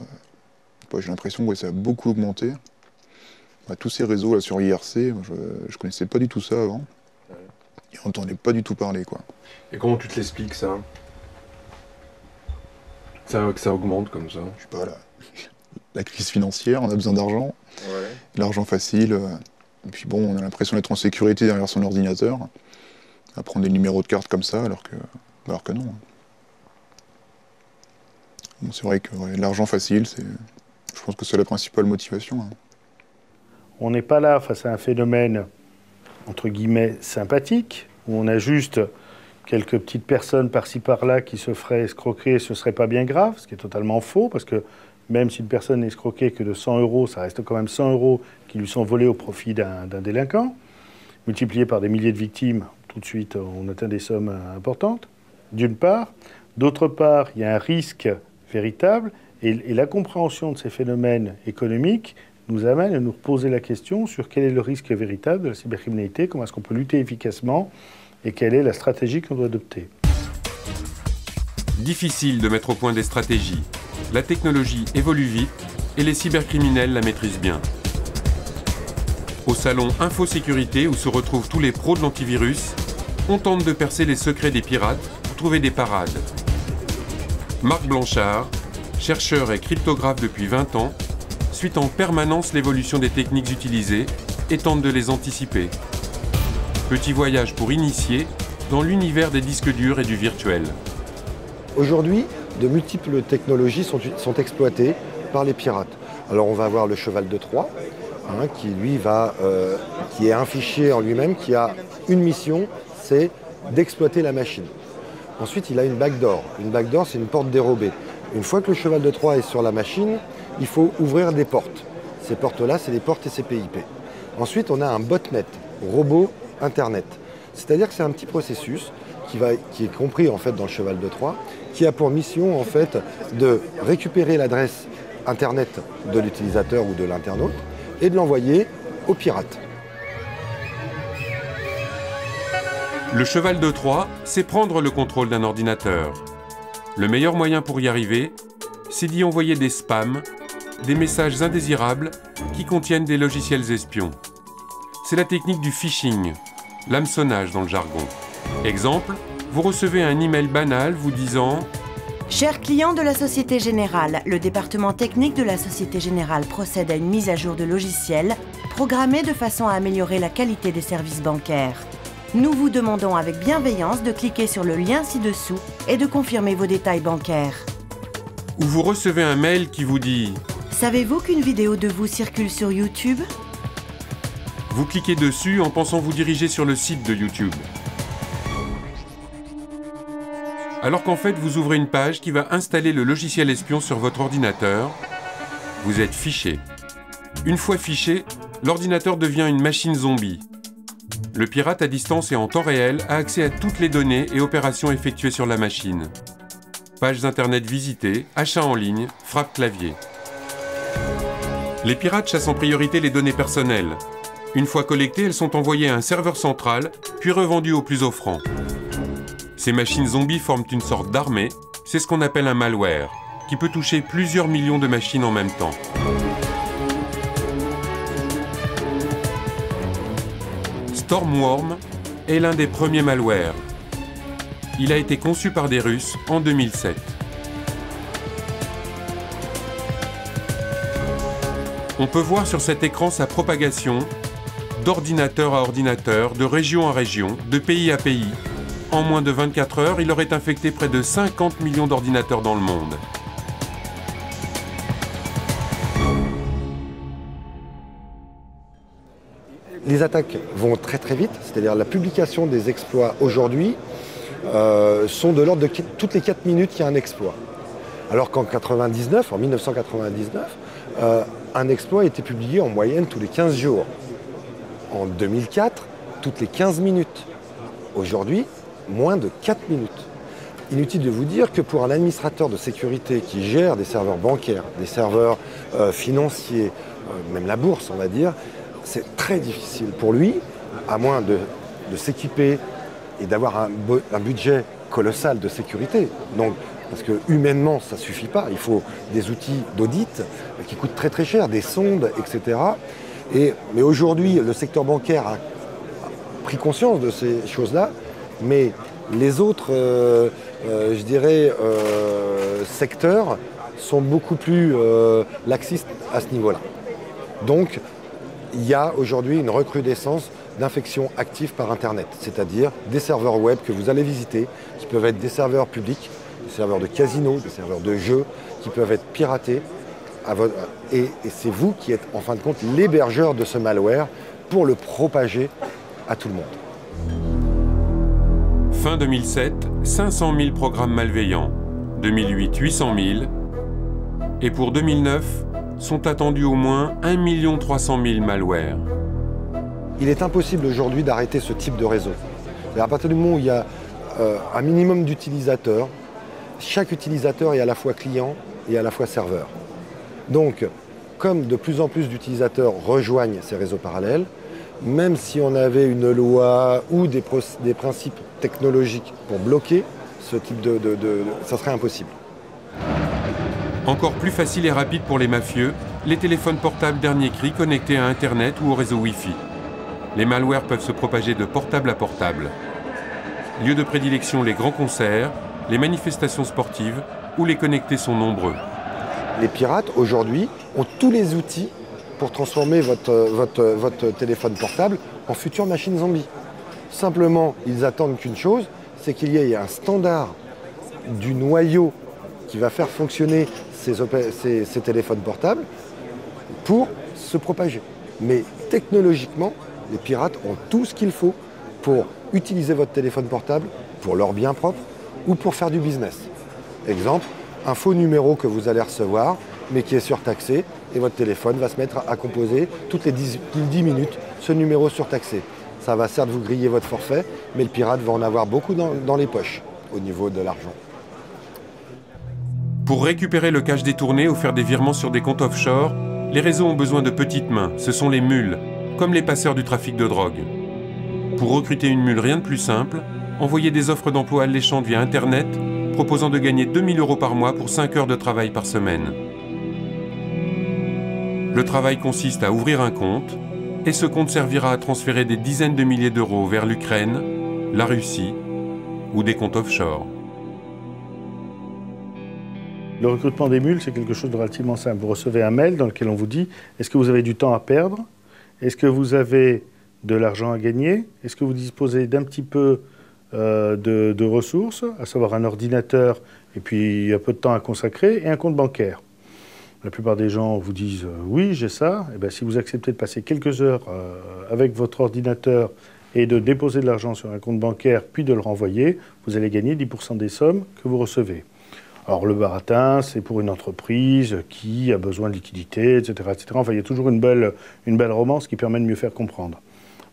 euh, j'ai l'impression que ouais, ça a beaucoup augmenté. Bah, tous ces réseaux là, sur I R C, moi, je ne connaissais pas du tout ça avant. Ouais. Et on n'entendait pas du tout parler, quoi. Et comment tu te l'expliques, ça, ça que ça augmente comme ça? Je sais pas, la, la crise financière, on a besoin d'argent. Ouais. L'argent facile. Euh, et puis bon, on a l'impression d'être en sécurité derrière son ordinateur. À prendre des numéros de cartes comme ça, alors que, alors que non. Bon, c'est vrai que ouais, l'argent facile, je pense que c'est la principale motivation. Hein. On n'est pas là face à un phénomène, entre guillemets, sympathique, où on a juste quelques petites personnes par-ci par-là qui se feraient escroquer, ce serait pas bien grave, ce qui est totalement faux, parce que même si une personne n'est escroquée que de cent euros, ça reste quand même cent euros qui lui sont volés au profit d'un délinquant, multiplié par des milliers de victimes. Tout de suite, on atteint des sommes importantes, d'une part. D'autre part, il y a un risque véritable. Et, et la compréhension de ces phénomènes économiques nous amène à nous poser la question sur quel est le risque véritable de la cybercriminalité, comment est-ce qu'on peut lutter efficacement et quelle est la stratégie qu'on doit adopter. Difficile de mettre au point des stratégies. La technologie évolue vite et les cybercriminels la maîtrisent bien. Au salon Infosécurité, où se retrouvent tous les pros de l'antivirus, on tente de percer les secrets des pirates pour trouver des parades. Marc Blanchard, chercheur et cryptographe depuis vingt ans, suit en permanence l'évolution des techniques utilisées et tente de les anticiper. Petit voyage pour initiés dans l'univers des disques durs et du virtuel. Aujourd'hui, de multiples technologies sont, sont exploitées par les pirates. Alors on va avoir le cheval de Troie, hein, qui lui va, euh, qui est un fichier en lui-même, qui a une mission, c'est d'exploiter la machine. Ensuite, il a une backdoor. Une backdoor, c'est une porte dérobée. Une fois que le cheval de Troie est sur la machine, il faut ouvrir des portes. Ces portes-là, c'est des portes T C P I P. Ensuite, on a un botnet, robot Internet. C'est-à-dire que c'est un petit processus qui, va, qui est compris en fait dans le cheval de Troie, qui a pour mission en fait de récupérer l'adresse Internet de l'utilisateur ou de l'internaute et de l'envoyer aux pirates. Le cheval de Troie, c'est prendre le contrôle d'un ordinateur. Le meilleur moyen pour y arriver, c'est d'y envoyer des spams, des messages indésirables qui contiennent des logiciels espions. C'est la technique du phishing, l'hameçonnage dans le jargon. Exemple, vous recevez un email banal vous disant « Chers clients de la Société Générale, le département technique de la Société Générale procède à une mise à jour de logiciels programmée de façon à améliorer la qualité des services bancaires. Nous vous demandons avec bienveillance de cliquer sur le lien ci-dessous et de confirmer vos détails bancaires. » Ou vous recevez un mail qui vous dit « Savez-vous qu'une vidéo de vous circule sur YouTube ?» Vous cliquez dessus en pensant vous diriger sur le site de YouTube. Alors qu'en fait, vous ouvrez une page qui va installer le logiciel espion sur votre ordinateur. Vous êtes fiché. Une fois fiché, l'ordinateur devient une machine zombie. Le pirate à distance et en temps réel a accès à toutes les données et opérations effectuées sur la machine. Pages internet visitées, achats en ligne, frappe clavier. Les pirates chassent en priorité les données personnelles. Une fois collectées, elles sont envoyées à un serveur central, puis revendues au plus offrant. Ces machines zombies forment une sorte d'armée, c'est ce qu'on appelle un malware, qui peut toucher plusieurs millions de machines en même temps. Stormworm est l'un des premiers malwares. Il a été conçu par des Russes en deux mille sept. On peut voir sur cet écran sa propagation d'ordinateur à ordinateur, de région à région, de pays à pays. En moins de vingt-quatre heures, il aurait infecté près de cinquante millions d'ordinateurs dans le monde. Les attaques vont très très vite, c'est-à-dire la publication des exploits aujourd'hui euh, sont de l'ordre de toutes les quatre minutes qu'il y a un exploit. Alors qu'en quatre-vingt-dix-neuf, en mille neuf cent quatre-vingt-dix-neuf, euh, un exploit était publié en moyenne tous les quinze jours. En deux mille quatre, toutes les quinze minutes. Aujourd'hui, moins de quatre minutes. Inutile de vous dire que pour un administrateur de sécurité qui gère des serveurs bancaires, des serveurs euh, financiers, euh, même la bourse on va dire, c'est très difficile pour lui, à moins de, de s'équiper et d'avoir un, un budget colossal de sécurité. Donc, parce que humainement ça ne suffit pas, il faut des outils d'audit qui coûtent très très cher, des sondes, et cetera. Et, mais aujourd'hui le secteur bancaire a pris conscience de ces choses-là, mais les autres, euh, euh, je dirais, euh, secteurs sont beaucoup plus euh, laxistes à ce niveau-là. Donc, il y a aujourd'hui une recrudescence d'infections actives par Internet, c'est-à-dire des serveurs web que vous allez visiter, qui peuvent être des serveurs publics, des serveurs de casinos, des serveurs de jeux, qui peuvent être piratés, à votre... et, et c'est vous qui êtes en fin de compte l'hébergeur de ce malware pour le propager à tout le monde. Fin deux mille sept, cinq cent mille programmes malveillants, deux mille huit, huit cent mille, et pour deux mille neuf, sont attendus au moins un million trois cent mille malwares. Il est impossible aujourd'hui d'arrêter ce type de réseau. Et à partir du moment où il y a euh, un minimum d'utilisateurs, chaque utilisateur est à la fois client et à la fois serveur. Donc, comme de plus en plus d'utilisateurs rejoignent ces réseaux parallèles, même si on avait une loi ou des, des principes technologiques pour bloquer ce type de, de, de... ça serait impossible. Encore plus facile et rapide pour les mafieux, les téléphones portables dernier cri connectés à Internet ou au réseau Wi-Fi. Les malwares peuvent se propager de portable à portable. Lieu de prédilection, les grands concerts, les manifestations sportives où les connectés sont nombreux. Les pirates, aujourd'hui, ont tous les outils pour transformer votre, votre, votre téléphone portable en future machine zombie. Simplement, ils attendent qu'une chose, c'est qu'il y ait un standard du noyau qui va faire fonctionner ces, ces, ces téléphones portables pour se propager. Mais technologiquement, les pirates ont tout ce qu'il faut pour utiliser votre téléphone portable pour leur bien propre ou pour faire du business. Exemple, un faux numéro que vous allez recevoir, mais qui est surtaxé, et votre téléphone va se mettre à composer toutes les dix, dix minutes ce numéro surtaxé. Ça va certes vous griller votre forfait, mais le pirate va en avoir beaucoup dans, dans les poches, au niveau de l'argent. Pour récupérer le cash détourné ou faire des virements sur des comptes offshore, les réseaux ont besoin de petites mains, ce sont les mules, comme les passeurs du trafic de drogue. Pour recruter une mule, rien de plus simple, envoyer des offres d'emploi alléchantes via Internet, proposant de gagner deux mille euros par mois pour cinq heures de travail par semaine. Le travail consiste à ouvrir un compte, et ce compte servira à transférer des dizaines de milliers d'euros vers l'Ukraine, la Russie ou des comptes offshore. Le recrutement des mules, c'est quelque chose de relativement simple. Vous recevez un mail dans lequel on vous dit « Est-ce que vous avez du temps à perdre ? Est-ce que vous avez de l'argent à gagner ? Est-ce que vous disposez d'un petit peu euh, de, de ressources, à savoir un ordinateur et puis un peu de temps à consacrer et un compte bancaire ?» La plupart des gens vous disent « oui, j'ai ça ». Et bien, si vous acceptez de passer quelques heures euh, avec votre ordinateur et de déposer de l'argent sur un compte bancaire puis de le renvoyer, vous allez gagner dix pour cent des sommes que vous recevez. Alors le baratin, c'est pour une entreprise qui a besoin de liquidité, et cetera, et cetera. Enfin, il y a toujours une belle, une belle romance qui permet de mieux faire comprendre.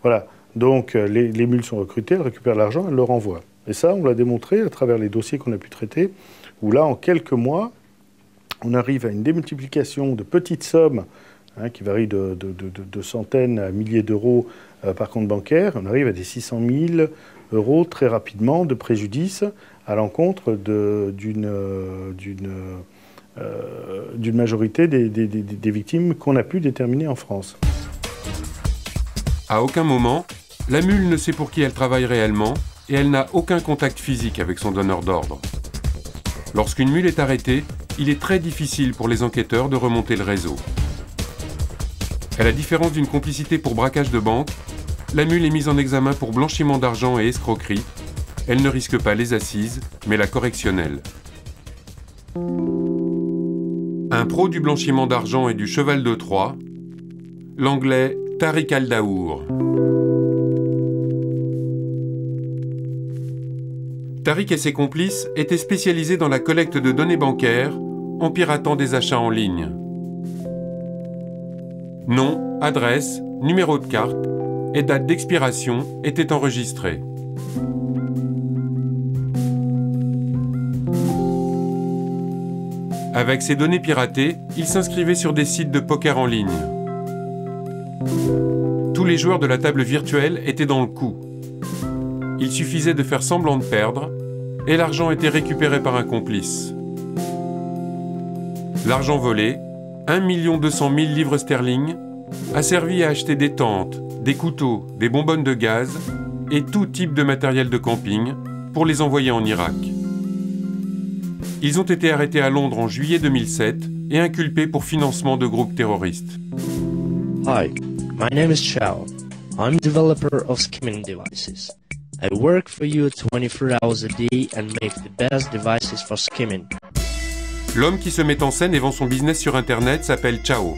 Voilà. Donc les, les mules sont recrutées, elles récupèrent l'argent, elles le renvoient. Et ça, on l'a démontré à travers les dossiers qu'on a pu traiter, où là, en quelques mois, on arrive à une démultiplication de petites sommes, hein, qui varient de, de, de, de centaines à milliers d'euros euh, par compte bancaire. On arrive à des six cent mille euros très rapidement de préjudice à l'encontre d'une euh, euh, majorité des, des, des, des victimes qu'on a pu déterminer en France. À aucun moment, la mule ne sait pour qui elle travaille réellement et elle n'a aucun contact physique avec son donneur d'ordre. Lorsqu'une mule est arrêtée, il est très difficile pour les enquêteurs de remonter le réseau. À la différence d'une complicité pour braquage de banque, la mule est mise en examen pour blanchiment d'argent et escroquerie. Elle ne risque pas les assises, mais la correctionnelle. Un pro du blanchiment d'argent et du cheval de Troie, l'anglais Tariq Aldaour. Tariq et ses complices étaient spécialisés dans la collecte de données bancaires en piratant des achats en ligne. Nom, adresse, numéro de carte et date d'expiration étaient enregistrés. Avec ces données piratées, ils s'inscrivaient sur des sites de poker en ligne. Tous les joueurs de la table virtuelle étaient dans le coup. Il suffisait de faire semblant de perdre et l'argent était récupéré par un complice. L'argent volé, un million deux cent mille livres sterling, a servi à acheter des tentes, des couteaux, des bonbonnes de gaz et tout type de matériel de camping pour les envoyer en Irak. Ils ont été arrêtés à Londres en juillet deux mille sept et inculpés pour financement de groupes terroristes. Hi, my name is Chao. I'm a developer of skimming devices. I work for you twenty-four hours a day and make the best devices for skimming. L'homme qui se met en scène et vend son business sur Internet s'appelle Chao.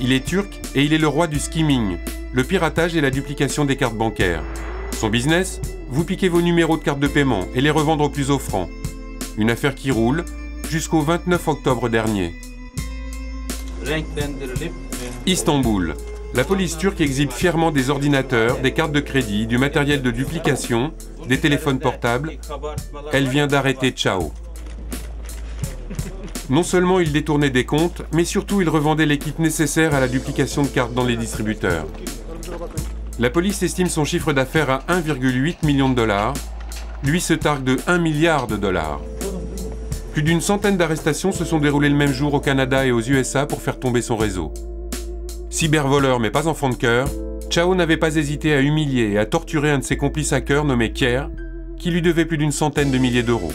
Il est turc et il est le roi du skimming, le piratage et la duplication des cartes bancaires. Son business, vous piquez vos numéros de carte de paiement et les revendre au plus offrant. Une affaire qui roule jusqu'au vingt-neuf octobre dernier. Istanbul. La police turque exhibe fièrement des ordinateurs, des cartes de crédit, du matériel de duplication, des téléphones portables. Elle vient d'arrêter Chao. Non seulement il détournait des comptes, mais surtout il revendait les kits nécessaires à la duplication de cartes dans les distributeurs. La police estime son chiffre d'affaires à un virgule huit million de dollars. Lui se targue de un milliard de dollars. Plus d'une centaine d'arrestations se sont déroulées le même jour au Canada et aux U S A pour faire tomber son réseau. Cybervoleur mais pas enfant de cœur, Chao n'avait pas hésité à humilier et à torturer un de ses complices hackers nommé Pierre, qui lui devait plus d'une centaine de milliers d'euros.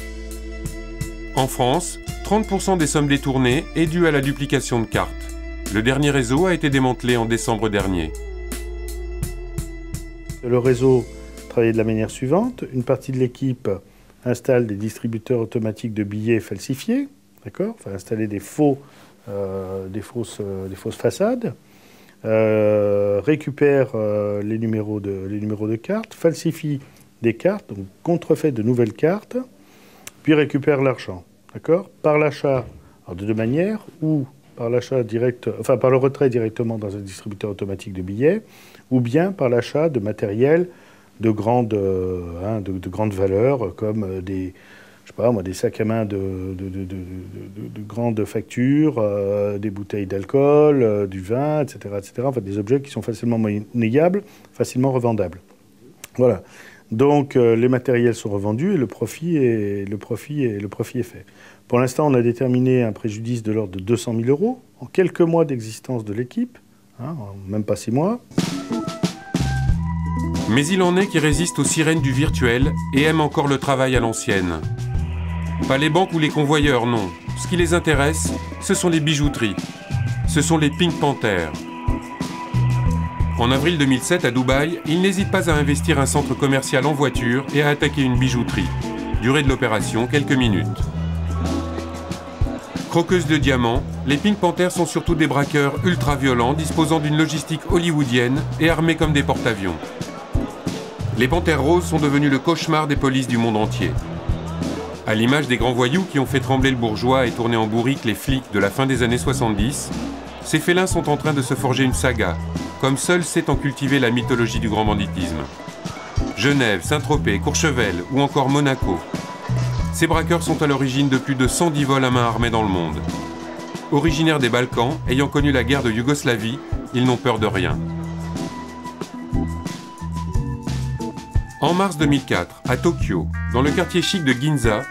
En France, trente pour cent des sommes détournées est due à la duplication de cartes. Le dernier réseau a été démantelé en décembre dernier. Le réseau travaillait de la manière suivante. Une partie de l'équipe installe des distributeurs automatiques de billets falsifiés, d'accord, enfin installer des, faux, euh, des, fausses, euh, des fausses façades, euh, récupère euh, les numéros de, les numéros de cartes, falsifie des cartes, donc contrefait de nouvelles cartes, puis récupère l'argent, d'accord, par l'achat de deux manières, ou par l'achat direct, enfin par le retrait directement dans un distributeur automatique de billets, ou bien par l'achat de matériel de grande, hein, de, de grande valeur, comme des, je sais pas moi, des sacs à main de, de, de, de, de, de grande facture, euh, des bouteilles d'alcool, euh, du vin, et cetera, et cetera. Enfin, des objets qui sont facilement monnayables, facilement revendables. Voilà. Donc euh, les matériels sont revendus et le profit est, le profit est, le profit est fait. Pour l'instant, on a déterminé un préjudice de l'ordre de deux cent mille euros en quelques mois d'existence de l'équipe, hein, même pas six mois. Mais il en est qui résiste aux sirènes du virtuel et aime encore le travail à l'ancienne. Pas les banques ou les convoyeurs, non. Ce qui les intéresse, ce sont les bijouteries. Ce sont les Pink Panthers. En avril deux mille sept, à Dubaï, ils n'hésitent pas à investir un centre commercial en voiture et à attaquer une bijouterie. Durée de l'opération, quelques minutes. Croqueuses de diamants, les Pink Panthers sont surtout des braqueurs ultra-violents disposant d'une logistique hollywoodienne et armés comme des porte-avions. Les panthères roses sont devenus le cauchemar des polices du monde entier. À l'image des grands voyous qui ont fait trembler le bourgeois et tourner en bourrique les flics de la fin des années soixante-dix, ces félins sont en train de se forger une saga, comme seul sait en cultiver la mythologie du grand banditisme. Genève, Saint-Tropez, Courchevel ou encore Monaco. Ces braqueurs sont à l'origine de plus de cent dix vols à main armée dans le monde. Originaires des Balkans, ayant connu la guerre de Yougoslavie, ils n'ont peur de rien. En mars deux mille quatre, à Tokyo, dans le quartier chic de Ginza,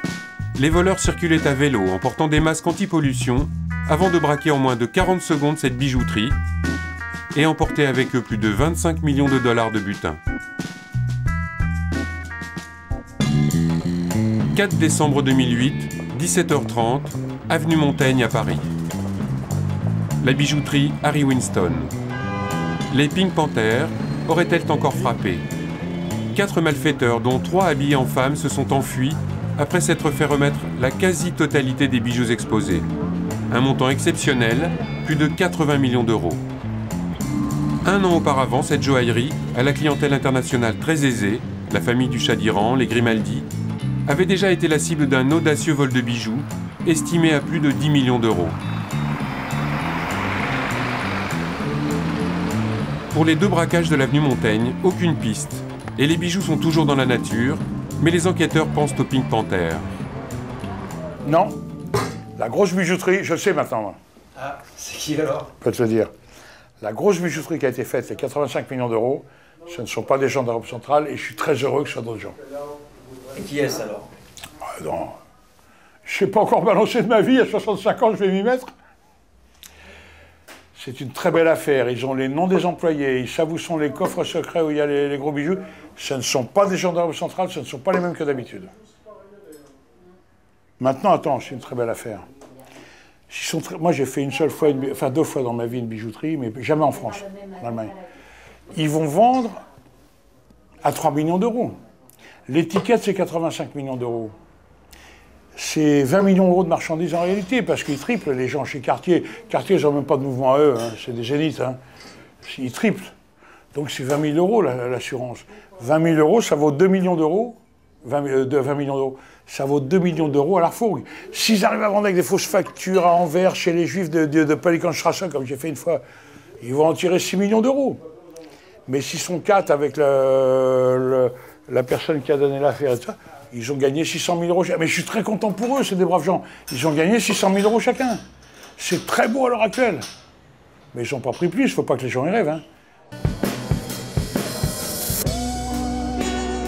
les voleurs circulaient à vélo en portant des masques anti-pollution avant de braquer en moins de quarante secondes cette bijouterie et emporter avec eux plus de vingt-cinq millions de dollars de butin. quatre décembre deux mille huit, dix-sept heures trente, avenue Montaigne à Paris. La bijouterie Harry Winston. Les Pink Panthers auraient-elles encore frappé? Quatre malfaiteurs, dont trois habillés en femmes, se sont enfuis après s'être fait remettre la quasi-totalité des bijoux exposés. Un montant exceptionnel, plus de quatre-vingts millions d'euros. Un an auparavant, cette joaillerie, à la clientèle internationale très aisée, la famille du Shah d'Iran, les Grimaldi, avait déjà été la cible d'un audacieux vol de bijoux, estimé à plus de dix millions d'euros. Pour les deux braquages de l'avenue Montaigne, aucune piste. Et les bijoux sont toujours dans la nature, mais les enquêteurs pensent aux Pink Panthers. Non, la grosse bijouterie, je le sais maintenant. Ah, c'est qui alors? Je peux te le dire. La grosse bijouterie qui a été faite, les quatre-vingt-cinq millions d'euros, ce ne sont pas des gens d'Europe centrale et je suis très heureux que ce soit d'autres gens. Et qui est-ce alors? ah, Non, je n'ai pas encore balancé de ma vie, à soixante-cinq ans je vais m'y mettre. C'est une très belle affaire, ils ont les noms des employés, ils savent où sont les coffres secrets où il y a les, les gros bijoux. Ce ne sont pas des gendarmes centrales, ce ne sont pas les mêmes que d'habitude. Maintenant, attends, c'est une très belle affaire. Ils sont très... Moi j'ai fait une seule fois, une... enfin deux fois dans ma vie une bijouterie, mais jamais en France, en Allemagne. Ils vont vendre à trois millions d'euros. L'étiquette c'est quatre-vingt-cinq millions d'euros. C'est vingt millions d'euros de marchandises en réalité, parce qu'ils triplent les gens chez Cartier. Cartier, ils n'ont même pas de mouvement à eux, hein. C'est des zéniths. Hein. Ils triplent. Donc c'est vingt mille euros l'assurance. vingt mille euros, ça vaut deux millions d'euros. vingt, euh, vingt millions d'euros. Ça vaut deux millions d'euros à la fourgue. S'ils arrivent à vendre avec des fausses factures à Anvers chez les juifs de, de, de Pelikan Strassen, comme j'ai fait une fois, ils vont en tirer six millions d'euros. Mais s'ils sont quatre avec le, le, la personne qui a donné l'affaire et tout ça, ils ont gagné six cent mille euros chacun. Mais je suis très content pour eux, c'est des braves gens. Ils ont gagné six cent mille euros chacun. C'est très beau à l'heure actuelle. Mais ils n'ont pas pris plus, il ne faut pas que les gens y rêvent. Hein.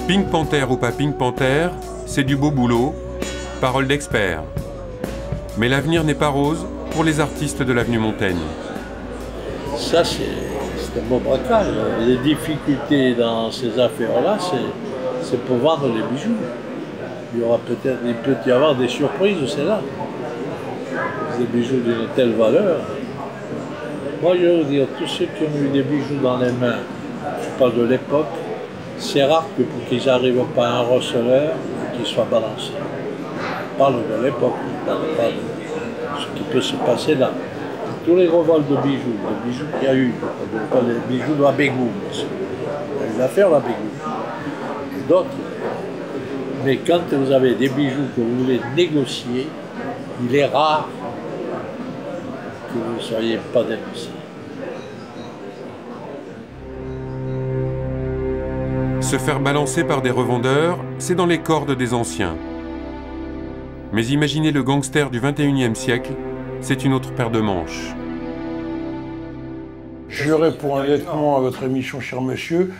Pink Panther ou pas Pink Panther, c'est du beau boulot. Parole d'expert. Mais l'avenir n'est pas rose pour les artistes de l'avenue Montaigne. Ça, c'est un beau braquage. Les difficultés dans ces affaires-là, c'est pour vendre les bijoux. Il, y aura peut-être, il peut y avoir des surprises, c'est là. Des bijoux d'une telle valeur. Moi, je veux dire, tous ceux qui ont eu des bijoux dans les mains, je parle de l'époque, c'est rare que pour qu'ils n'arrivent pas à un receleur, qu'ils soient balancés. Je parle de l'époque, je parle pas de ce qui peut se passer là. Tous les revols de bijoux, les bijoux qu'il y a eu, les bijoux de la Bégou, il y a eu l'affaire de la Bégou, d'autres. Mais quand vous avez des bijoux que vous voulez négocier, il est rare que vous ne soyez pas dénoncé. Se faire balancer par des revendeurs, c'est dans les cordes des anciens. Mais imaginez le gangster du vingt et unième siècle, c'est une autre paire de manches. Je réponds honnêtement à votre émission, cher monsieur.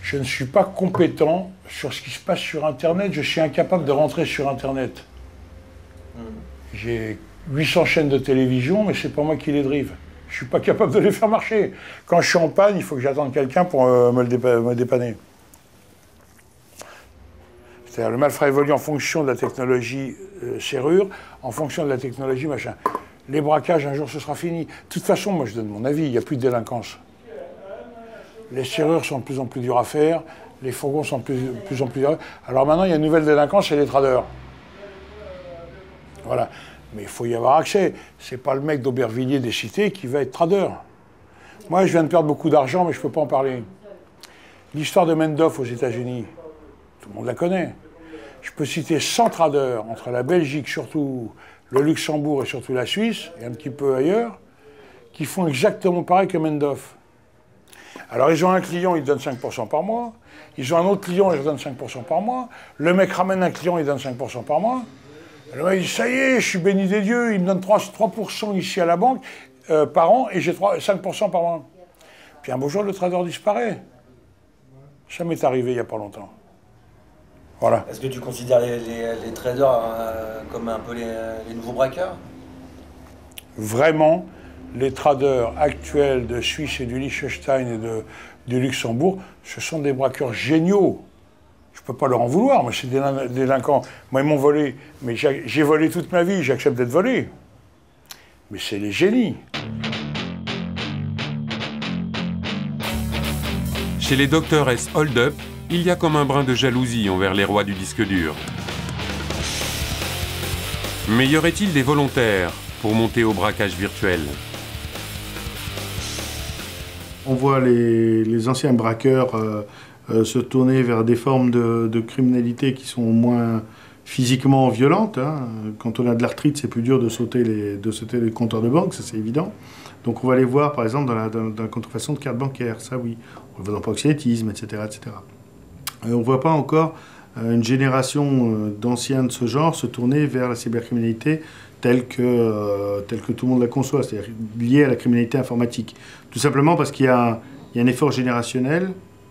Je ne suis pas compétent sur ce qui se passe sur Internet. Je suis incapable de rentrer sur Internet. J'ai huit cents chaînes de télévision, mais c'est pas moi qui les drive. Je suis pas capable de les faire marcher. Quand je suis en panne, il faut que j'attende quelqu'un pour euh, me, le dépa me dépanner. C'est-à-dire le malfrat évolue en fonction de la technologie euh, serrure, en fonction de la technologie machin. Les braquages, un jour, ce sera fini. De toute façon, moi, je donne mon avis, il n'y a plus de délinquance. Les serrures sont de plus en plus dures à faire, les fourgons sont de plus, de plus en plus durs à faire. Alors maintenant, il y a une nouvelle délinquance, c'est les traders. Voilà. Mais il faut y avoir accès. C'est pas le mec d'Aubervilliers des Cités qui va être trader. Moi, je viens de perdre beaucoup d'argent, mais je peux pas en parler. L'histoire de Mendoff aux États-Unis, tout le monde la connaît. Je peux citer cent traders entre la Belgique, surtout le Luxembourg et surtout la Suisse, et un petit peu ailleurs, qui font exactement pareil que Mendoff. Alors, ils ont un client, ils donnent cinq pour cent par mois. Ils ont un autre client, ils donnent cinq pour cent par mois. Le mec ramène un client, il donne cinq pour cent par mois. Alors, il dit, ça y est, je suis béni des dieux, il me donne trois pour cent ici à la banque euh, par an et j'ai cinq pour cent par an. Puis un beau jour, le trader disparaît. Ça m'est arrivé il n'y a pas longtemps. Voilà. Est-ce que tu considères les, les, les traders euh, comme un peu les, les nouveaux braqueurs? Vraiment, les traders actuels de Suisse et du Liechtenstein et de, du Luxembourg, ce sont des braqueurs géniaux. Je ne peux pas leur en vouloir, moi, c'est des délinquants. Moi, ils m'ont volé, mais j'ai volé toute ma vie, j'accepte d'être volé. Mais c'est les génies. Chez les Docteurs S Hold Up, il y a comme un brin de jalousie envers les rois du disque dur. Mais y aurait-il des volontaires pour monter au braquage virtuel? On voit les, les anciens braqueurs... Euh, Euh, se tourner vers des formes de, de criminalité qui sont moins physiquement violentes. Hein. Quand on a de l'arthrite, c'est plus dur de sauter, les, de sauter les compteurs de banque, ça c'est évident. Donc on va les voir, par exemple, dans la, dans, dans la contrefaçon de cartes bancaires, ça oui. On le voit dans le proxénétisme, et cetera et cetera. Et on ne voit pas encore euh, une génération euh, d'anciens de ce genre se tourner vers la cybercriminalité telle que, euh, telle que tout le monde la conçoit, c'est-à-dire liée à la criminalité informatique. Tout simplement parce qu'il y, y a un effort générationnel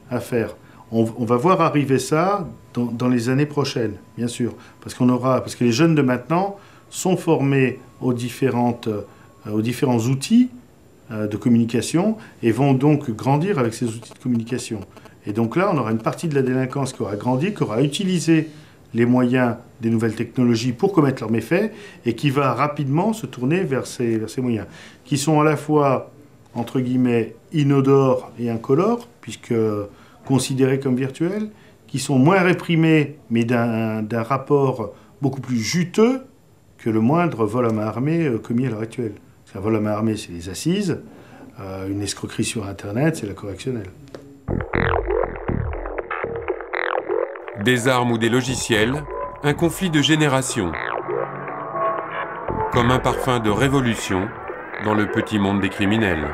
à faire. On va voir arriver ça dans, dans les années prochaines, bien sûr, parce qu'on aura, parce que les jeunes de maintenant sont formés aux, différentes, euh, aux différents outils euh, de communication et vont donc grandir avec ces outils de communication. Et donc là, on aura une partie de la délinquance qui aura grandi, qui aura utilisé les moyens des nouvelles technologies pour commettre leurs méfaits et qui va rapidement se tourner vers ces, vers ces moyens, qui sont à la fois, entre guillemets, inodores et incolores, puisque... considérés comme virtuels, qui sont moins réprimés, mais d'un rapport beaucoup plus juteux que le moindre vol à main armée commis à l'heure actuelle. Un vol à main armée, c'est les assises, euh, une escroquerie sur Internet, c'est la correctionnelle. Des armes ou des logiciels, un conflit de génération, comme un parfum de révolution dans le petit monde des criminels.